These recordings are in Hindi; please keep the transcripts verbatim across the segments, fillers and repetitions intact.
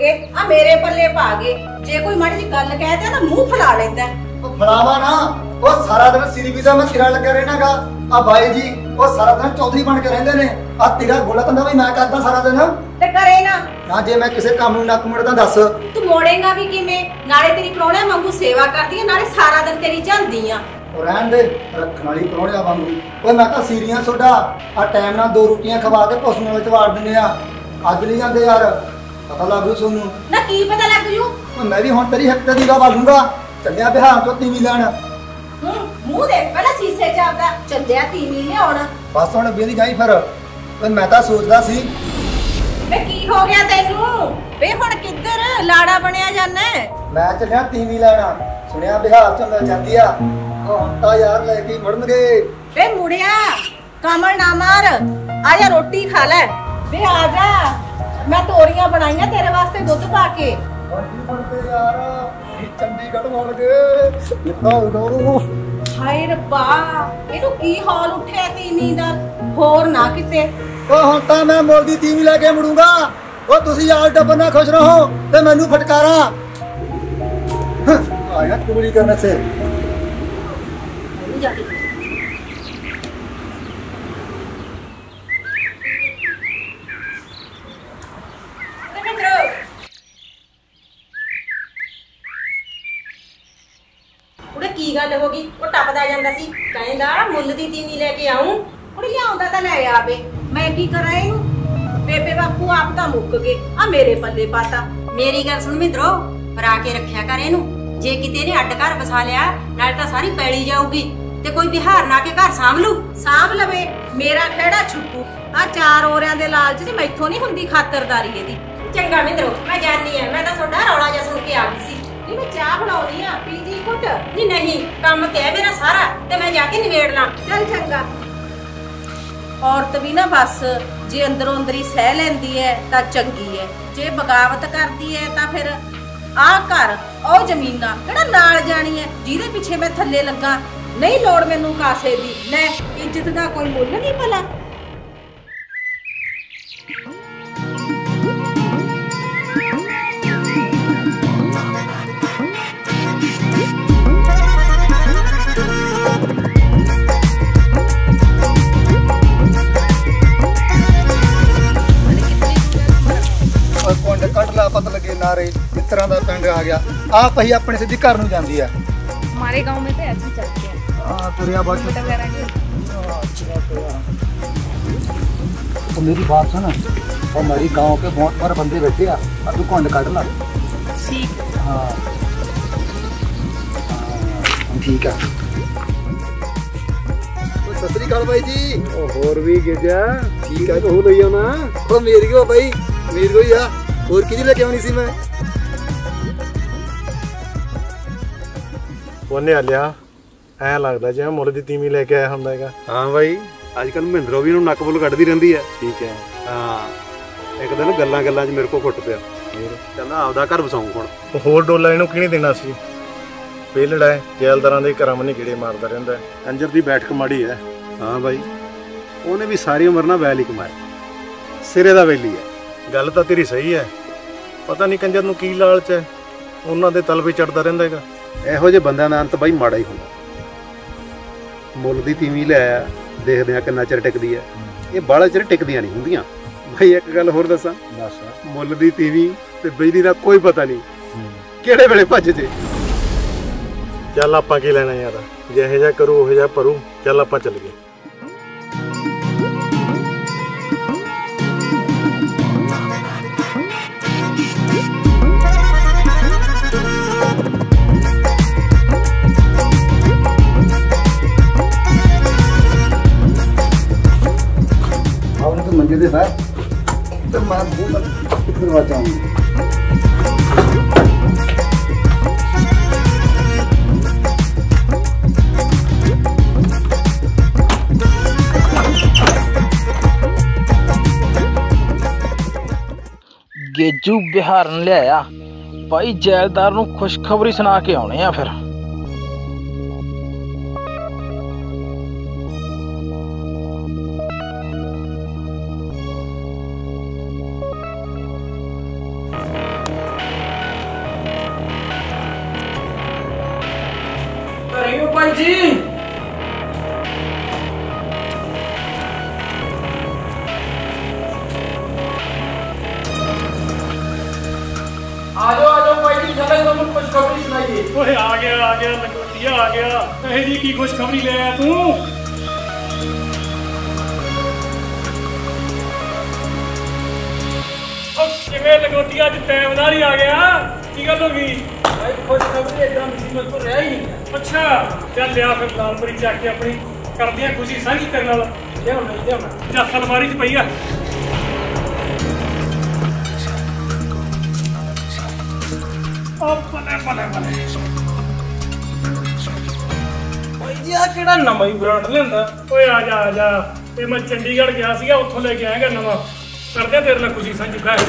गए आ मेरे पल्ले पा गए। जे कोई माड़ी जी गल कहता ना मुंह फुला लेता है। तो फुलावा ना वो सारा दिन सीरीबी दा मैं सिरा लगा रहना गा। आ भाई जी वो सारा दिन चौधरी बन के रहंदे ने। आ तेरा गोला तंदा भी मैं करदा सारा दिन ते करे ना ना। जे मैं किसे काम नूं नक मुड़दा दस तू मोड़ेगा भी किवें? नाले तेरी प्रोहणे वांगू सेवा करदी नाले सारा दिन तेरी झलदी आ। और रहन दे रखण वाली प्रोहणिया वांगू। ओए मैं तां सीरियां सोडा आ टाइम नाल दो रोटियां खवा के पशुआं विच वाड़ दिंदे आ। अज नहीं जांदे यार। पता लग गई सोनू ना? की पता लग गई? तो मैं भी हुण तेरी हक्क दी गा वालूंगा। चलिया बिहार तो टीवी लैण। हूं मुंह देख पहला शीशे च आपदा। चलिया टीवी लियाउण। बस हुण बेली जाई फिर। पर मैं तां सोचदा सी वे की हो गया तैनू? वे हुण किधर लाड़ा बनिया जाना है? मैं चलिया टीवी लैणा। सुनिया बिहार च मिल जांदी आ। हुण तां यार लेके मुड़नगे। वे मुड़िया कमल ना मार। आ जा रोटी खा ले। वे आ जा मैं तोरियां बनाईयां तेरे वास्ते दुध पा के। हाय रब्बा इनू की हाल उठे तीमी दा। होर ना किसे ओ हुण तां मैं मोदी तीमी लेके मुड़ूंगा। ओ तुसी यार डब्बा ना खुश रहो ते मैनू फटकारा। आया कुबड़ी करने से गल होगी। वो टपदा जांदा सी कहंदा मुल्ल दी तीनी लेके आऊं। कुड़ी लियाउंदा तां ले आवे। मैं की करा इहनू? बेबे बापू आप तां मुक्क गए। आ मेरे पल्ले पाता। मेरी गल सुण मिंदरो भरा के रखिया कर इहनू। जे किते ने अड्ड घर वसा लिया नाल तां सारी पैली जाऊगी ते कोई बिहार ना के घर सांभ लू। सांभ लवे मेरा खेड़ा छुट्टू। आ चार ओरियां दे लालच च मैथों नहीं हुंदी खातरदारी इहदी। चंगा मिंदरो मैं जानी आ। मैं तां सोडा रौला जा सुण के आ गई सी। मैं चाह बनाउनी आ पी जी कुट। नहीं नहीं काम ते है मेरा सारा ते मैं जाके निवेड़ ला। चल चंगा। औरत भी ना बस जे अंदरों अंदरी सह लेंदी है ता चंगी है। जे बगावत करदी है ता फिर आ घर ओ जमीना केड़ा नाल जानी है जिहदे पिछे मैं थल्ले लगा। नहीं लोड़ मैनू कासे दी। ले इज्जत दा कोई मुल नहीं भला। तरह का पिंड आ गया। आप ही अपने सीधी घर नूं जांदी है। हमारे गांव में तो ऐसे ही चलते हैं। हां तुरिया बात तो मेरी बात सुन। हमारे गांव के बहुत पर बंदे बैठे हैं और तू कौन काट ला। ठीक है। हां ठीक है। तो सत श्री अकाल भाई जी। ओ होर भी गिजा ठीक है। तो हो लई आना। ओ मेरी को भाई मेरी को ही आ। और किदी लेके आनी सी मैं? ਉਹਨੇ ਆਲਿਆ ਐ ਲੱਗਦਾ ਜਿਵੇਂ ਮੁੱਲ ਦੀ ਤੀਮੀ ਲੈ ਕੇ ਆਇਆ ਹੁੰਦਾ ਹੈਗਾ। ਹਾਂ ਬਾਈ ਅੱਜ ਕੱਲ ਮਹਿੰਦਰੋ ਵੀ ਨੂੰ ਨੱਕ ਬੁੱਲ ਕੱਢਦੀ ਰਹਿੰਦੀ ਹੈ। ਠੀਕ ਹੈ। ਹਾਂ ਇੱਕ ਦਿਨ ਗੱਲਾਂ ਗੱਲਾਂ 'ਚ ਮੇਰੇ ਕੋਲ ਘੁੱਟ ਪਿਆ। ਕਹਿੰਦਾ ਆਪਦਾ ਘਰ ਵਸਾਉਂ ਹੁਣ। ਉਹ ਹੋਰ ਡੋਲਾ ਇਹਨੂੰ ਕਿਹਨੇ ਦੇਣਾ ਸੀ? ਬੇਲੜਾ ਹੈ ਜੈਲਦਾਰਾਂ ਦੇ ਘਰਾਂ ਮਨੇ ਗੇੜੇ ਮਾਰਦਾ ਰਹਿੰਦਾ ਹੈ। ਅੰਜਰ ਦੀ ਬੈਠਕ ਮਾੜੀ ਹੈ। ਹਾਂ ਬਾਈ ਉਹਨੇ ਵੀ ਸਾਰੀ ਉਮਰ ਨਾਲ ਵੈਲੀ ਕਮਾਇਆ। ਸਿਰੇ ਦਾ ਵੈਲੀ ਹੈ। ਗੱਲ ਤਾਂ ਤੇਰੀ ਸਹੀ ਹੈ। ਪਤਾ ਨਹੀਂ ਕੰਜਰ ਨੂੰ ਕੀ ਲਾਲਚ ਹੈ। ਉਹਨਾਂ ਦੇ ਤਲਵੇ ਚੜਦਾ ਰਹਿੰਦਾ ਹੈਗਾ। ਇਹੋ ਜਿਹੇ ਬੰਦਿਆਂ ਦਾ ਅੰਤ ਬਾਈ ਮਾੜਾ ਹੀ ਹੁੰਦਾ। ਮੁੱਲ ਦੀ ਤੀਵੀਂ ਲੈ ਆਇਆ ਦੇਖਦੇ ਆ ਕਿੰਨਾ ਚਿਰ ਟਿਕਦੀ ਹੈ। ਇਹ ਬਾਹਲਾ ਚਿਰ ਟਿਕਦੀਆਂ ਨਹੀਂ ਹੁੰਦੀਆਂ। ਬਾਈ ਇੱਕ ਗੱਲ ਹੋਰ ਦੱਸਾਂ? ਦੱਸ। ਮੁੱਲ ਦੀ ਤੀਵੀਂ ਤੇ ਬਿਜਲੀ ਦਾ ਕੋਈ ਪਤਾ ਨਹੀਂ ਕਿਹੜੇ ਵੇਲੇ ਭੱਜ ਜੇ। ਚੱਲ ਆਪਾਂ ਕੀ ਲੈਣਾ ਯਾਰ। ਜਿਹੇ ਜਿਹਾ ਕਰੂ ਉਹ ਜਿਹਾ ਭਰੂ। ਚੱਲ ਆਪਾਂ ਚੱਲ ਗਏ। दे दे तो मैं करवा चाहूंगा। गेजू बिहार ने लिया भाई जैलदार नूं खुशखबरी सुना के आने आ। फिर गया, लंगोटिया आ गया, कहे जी की खुश खबरी ले आया तू। किवें लंगोटिया अज टाइमदारी आ गया, की गल हो गई? खुश खबरी एकदम मुसीबत पर रहा ही नहीं। अच्छा चल लिया फिर लाल मरीच आके अपनी कर दिया खुशी साझी करने वाला। लिया लिया जस अलमारी च पई आ। नवा ही ब्रांड लिया। आ जा आ जा, मैं चंडीगढ़ गया सीगा, उत्थों लेके आएगा नवा। करदे तेरे नाल खुशी साझी बैठ।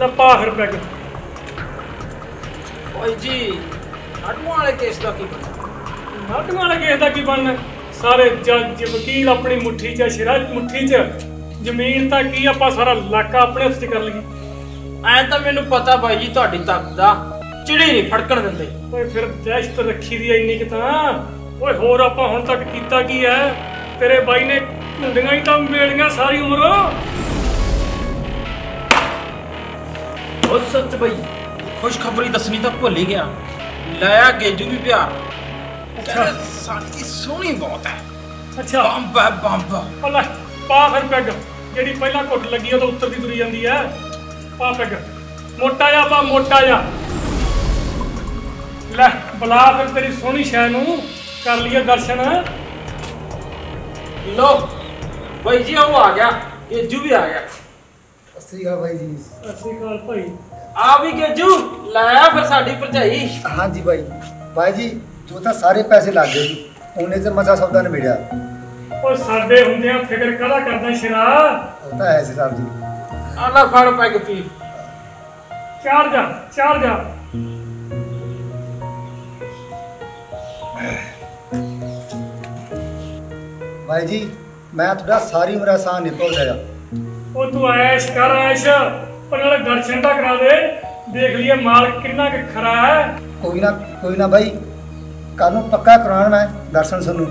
ला पा फिर पैग। ओए जी नाटू वाले केस का की बनना? नाटू वाले केस का की बनना? सारे जज वकील अपनी मुट्ठी च शिरा मुट्ठी च, जमीन तक ही आप सारा इलाका अपने हथ कर लीए। ऐ तो मैनू पता भाई जी तुहाडी ताकत दा, चिड़ी नहीं फड़कण दिंदे। ओए फिर दहशत रखी दी इन्नी कि तां। ओए होर आपां हुण तक कीता की है? तेरे बाई ने ढुंडियां ही तां मेड़ियां सारी उम्र। ओ सच भाई खुशखबरी दसनी तां भुल ही गया, लाया गेजू भी प्यार। अच्छा साडी की सोहणी बहुत है। अच्छा बंब है बंब। ओ लै पा फिर पैग, जिहड़ी पहला घुट लगी उह तां उत्तर दी तुरी जांदी है। पा पैग मोटा जा, पा मोटा जा। लै बुला फिर तेरी सोहनी शै नूं, कर लिया दर्शन। लो भाई जी वो आ गया, गेजू भी आ गया। सत श्री अकाल भाई जी। सत श्री अकाल भाई। आ भी गेजू लाया फिर साडी भरजाई। हाँ जी भाई भाई जी जो तां सारे पैसे लग गए जी, उन्हें ते मसा सौदा निबेड़िया। और साडे हुंदियां फिकर कदा करदा शरा। होता है सर जी। आला फड़ पैग पी। चार जा चार जा। भाई जी मैं थोड़ा सारी उम्र आसान निकल गया। ओ तू ऐश कर ऐश, पर नाल दर्शन दा करा दे, देख लिए माल कितना के खरा है। कोई ना कोई ना भाई, कल नू पक्का कराना है दर्शन सुनू।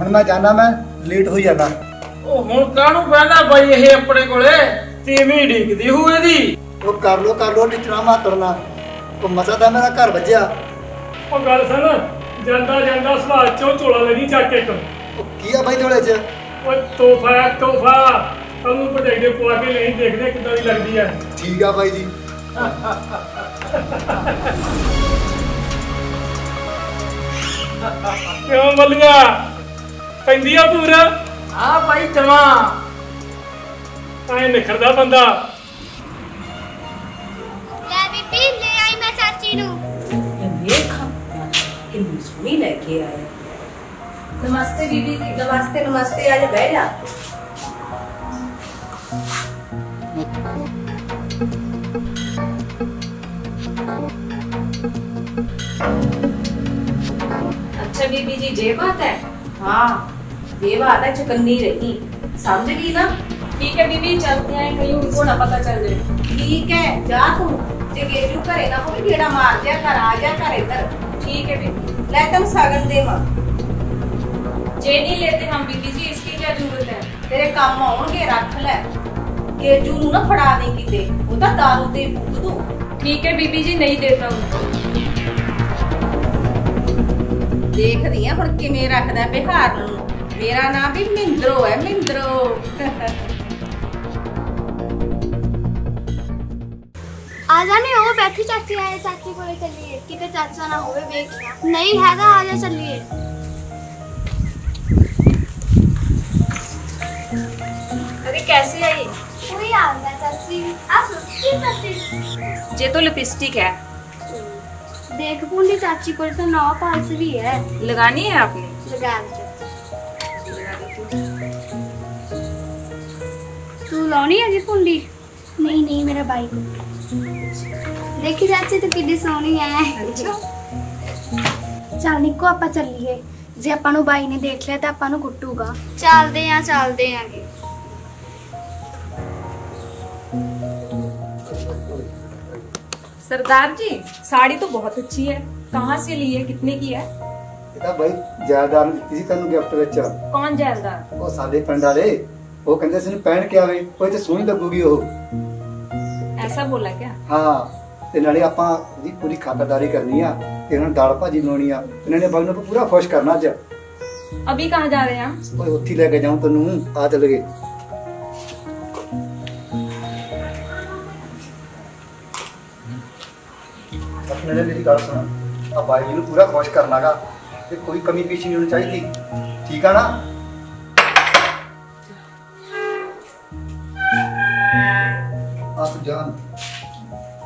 ਹੁਣ ਮੈਂ ਜਾਣਾ, ਮੈਂ ਲੇਟ ਹੋ ਜਾਣਾ। ਉਹ ਹੁਣ ਕਾਹਨੂੰ ਬਹਿਣਾ ਬਾਈ, ਇਹ ਆਪਣੇ ਕੋਲੇ ਤੀਵੀਂ ਢੀਕਦੀ ਹੂ ਇਹਦੀ। ਉਹ ਕਰ ਲੋ ਕਰ ਲੋ ਟਿਚਣਾ ਮਾਤਰਨਾ, ਉਹ ਮਸਾ ਦਾ ਮੇਰਾ ਘਰ ਵੱਜਿਆ। ਉਹ ਗੱਲ ਸੁਣ, ਜਾਂਦਾ ਜਾਂਦਾ ਸਵਾਲ ਚੋਂ ਝੋਲਾ ਲੈਣੀ ਚੱਕ ਕੇ। ਉਹ ਕੀ ਆ ਬਾਈ ਝੋਲੇ 'ਚ? ਉਹ ਤੋਹਫਾ ਤੋਹਫਾ, ਤੁਹਾਨੂੰ ਭਟੇੜੇ ਪਵਾ ਕੇ ਨਹੀਂ ਦੇਖਦੇ ਕਿੱਦਾਂ ਦੀ ਲੱਗਦੀ ਹੈ। ਠੀਕ ਆ ਬਾਈ ਜੀ। ਕਿਉਂ ਬੱਲੀਆਂ ਪੈਂਦੀਆਂ ਪੂਰਾ? ਆ ਭਾਈ ਤਵਾ ਐ ਨਿਖਰਦਾ ਬੰਦਾ। ਲੈ ਬੀਬੀ ਲੈ ਆਈ ਮੈਂ ਚਾਚੀ ਨੂੰ। ਵੇਖਾ ਕਿੰਨੀ ਸੋਹਣੀ ਲੈ ਕੇ ਆਈ। ਨਮਸਤੇ ਬੀਬੀ। ਨਮਸਤੇ ਨਮਸਤੇ। ਆ ਜਾ ਬਹਿ ਜਾ। अच्छा बीबी जी जे बात है। हाँ ये बात है, चुकन्नी रही, समझ गई ना? ठीक है बीबी, चलते हैं, कहीं उनको ना पता चल जाए। ठीक है जा तू, जे गेजू घरे ना होवे गेड़ा मार जा कर, आ जा कर इधर। ठीक है बीबी। ले तुम सगन दे मां। जे नहीं लेते हम बीबी जी, इसकी क्या जरूरत है? तेरे काम आउणगे, रख ले। गेजू नू ना फड़ा दे किते, ओ तां दारू ते फूक दू। ठीक है बीबी जी, नहीं देता हूं। देख रही है हुण किवें रखदा बिहार नू। मेरा नाम भी मिंद्रो है, मिंद्रो। आजा ने हो बैठी चाची आए, चाची को ले चलिए किते चाचा ना होवे बेखना। नहीं है ना, आजा चलिए। अरे कैसी आई? कोई आंदा चाची, आप लिपस्टिक। जे तो लिपस्टिक है। देख पूंडी चाची को तो नौ पांच भी है। लगानी है आपने? लगा ली। तू लानी है जी पुंडी? नहीं नहीं, मेरा भाई को। देखी चाची तो कितनी सोहनी है। चल निको आपा चलिए, जे आपा नू भाई ने देख लिया तो आपा नू कुटूगा। चलते हैं चलते हैं। सरदार जी साड़ी तो बहुत अच्छी है, कहाँ से ली है, कितने की है? भाई जायदार किसी तनु गिफ्ट बेचा। कौन जायदार? वो साडे पिंड वाले। ਉਹ ਕਹਿੰਦੇ ਸੀ ਪੈਣ ਕੇ ਆਵੇ ਕੋਈ ਤੇ ਸੋਹਣੀ ਲੱਗੂਗੀ। ਉਹ ऐसा बोला क्या? हाँ ते नाले आपां जी पूरी खातरदारी करनी आ, इन्हां दाल भाजी बनाउणी आ, इन्हां ने बागनू पूरा खुश करना अज। अभी कहाँ जा रहे हैं? ओए उत्थे लेके जाऊं तन्नू, आ चल गए। अपने ने मेरी गल सुन, आ भाई नू पूरा खुश करना गा, ते कोई कमी पेशी नहीं होनी चाहिए, ठीक है ना? जान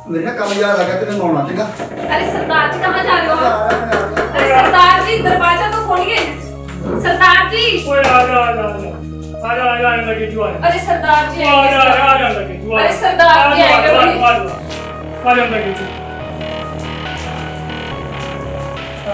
मेरे ना काम याद आ गया तेरे नौना देगा। अरे सरदार जी कहाँ जा रहे हो? अरे सरदार जी दरवाजा तो खोलिए। सरदार जी ओए आ जा आ जा आ जा आ जा लगे जुआ। अरे सरदार जी आ जा आ जा लगे जुआ। अरे सरदार जी आएंगे आ जा लगे जुआ। आ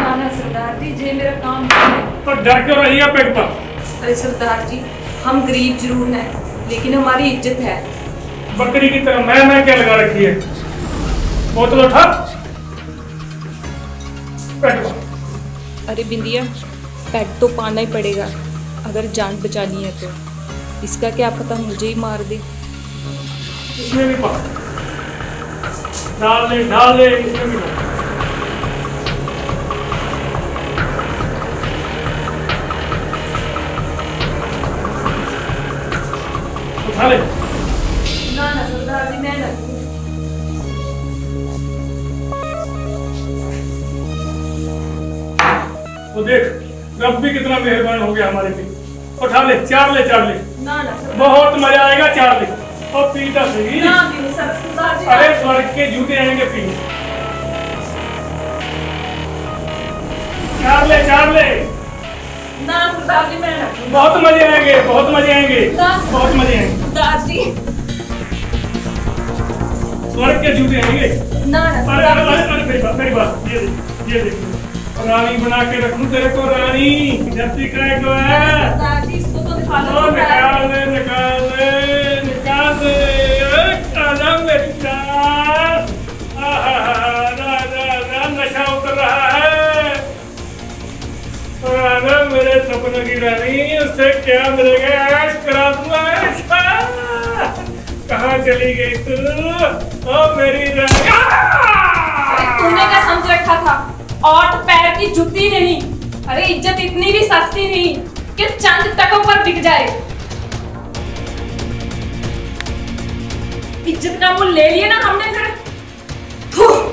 ना ना सरदार जी ये मेरा काम नहीं है। तो डर क्यों रही है पेग पा? अरे सरदार जी हम गरीब जरूर हैं लेकिन हमारी इज्जत है। बकरी की तरह मैं मैं क्या लगा रखी है? बोतल उठा। अरे बिंदिया पेट तो पाना ही पड़ेगा अगर जान बचानी है तो। इसका क्या पता मुझे ही मार दे। इसमें भी पार। डाल ले, डाल ले, इसमें भी पार। उठा ले। ना ना सरदार जी मैं ना वो देख रब भी कितना मेहरबान हो गया हमारे पे। उठा ले चार ले चार ले। ना ना बहुत मजा आएगा चार ले। और पीता सही ना सर। अरे स्वर्ग के जूते आएंगे पी। चार ले चार ले। ना सरदार जी मैं बहुत मजे आएंगे बहुत मजे आएंगे बहुत मजे आएंगे सरदार जी। स्वर्ग के जूते आएंगे। ना ना अरे अरे मेरी बात मेरी बात ये ये देख रानी बना के रखूं तेरे को रानी। जल्दी करे को है दादी इसको तो दिखा दो। निकाल ले निकाल ले निकाल दे। आजा मेरी जान। आहा ना ना ना नशा उतर रहा है। आजा मेरे सपनों की रानी। उससे क्या मिलेगा? ऐश करा दूंगा ऐश। कहाँ चली गई तू ओ मेरी रानी? तूने क्या समझ रखा था? और पैर की जुत्ती नहीं। अरे इज्जत इतनी भी सस्ती नहीं कि चंद तकों पर बिक जाए। इज्जत का मुंह ले लिया ना हमने फिर।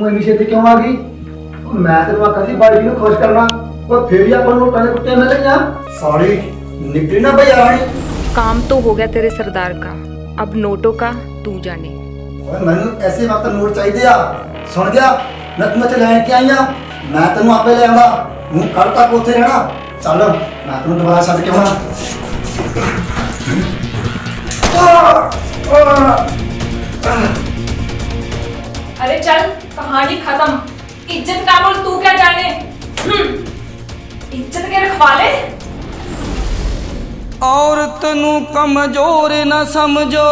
तू इनिशिएट क्यों आ गई? मैं तेरा कसी बाड़ी को खुश करना और फिर ही अपन लोटा के कुत्ते मिल गया। साड़ी निकली ना भाई आड़ी। काम तो हो गया तेरे सरदार का, अब नोटों का तू जाने। ओए मैनू ऐसे वक्त नोट चाहिए आ। सुन गया नत मच लैन के आईया। मैं तेनू आपे ले आंदा। हूं कल तक ओथे रहना। चल मैं तेनू दोबारा छड़ के आऊंगा। अरे चल कहानी खत्म। इज्जत का मुल तू क्या जाने। इज्जत के रखवाले। औरत नू कमजोर न समझो,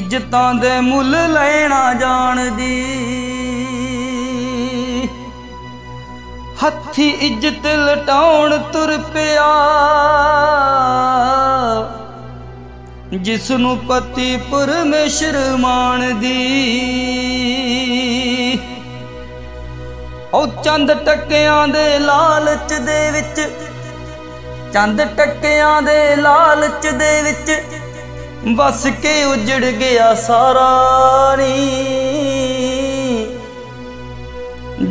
इज्जतां दे मुल लेना जान दी। हत्थी इज्जत लटाउन तुर पिया, जिसनू पति परमेश्वर मान दी। ओ चंद टक्कियां दे लालच दे विच, चंद टक्कियां दे लालच दे विच बस के उजड़ गया सारा नी।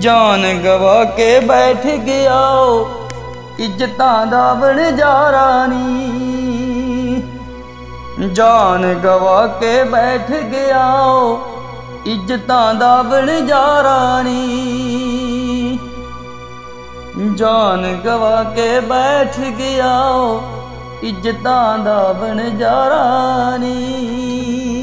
जान गवा के बैठ गया इज्जतां दा बनजारा नी। जान गवा के बैठ गया इज्जतां दा बनजारा नी। जान गवा के बैठ गया इज्जतां दा बनजारा नी।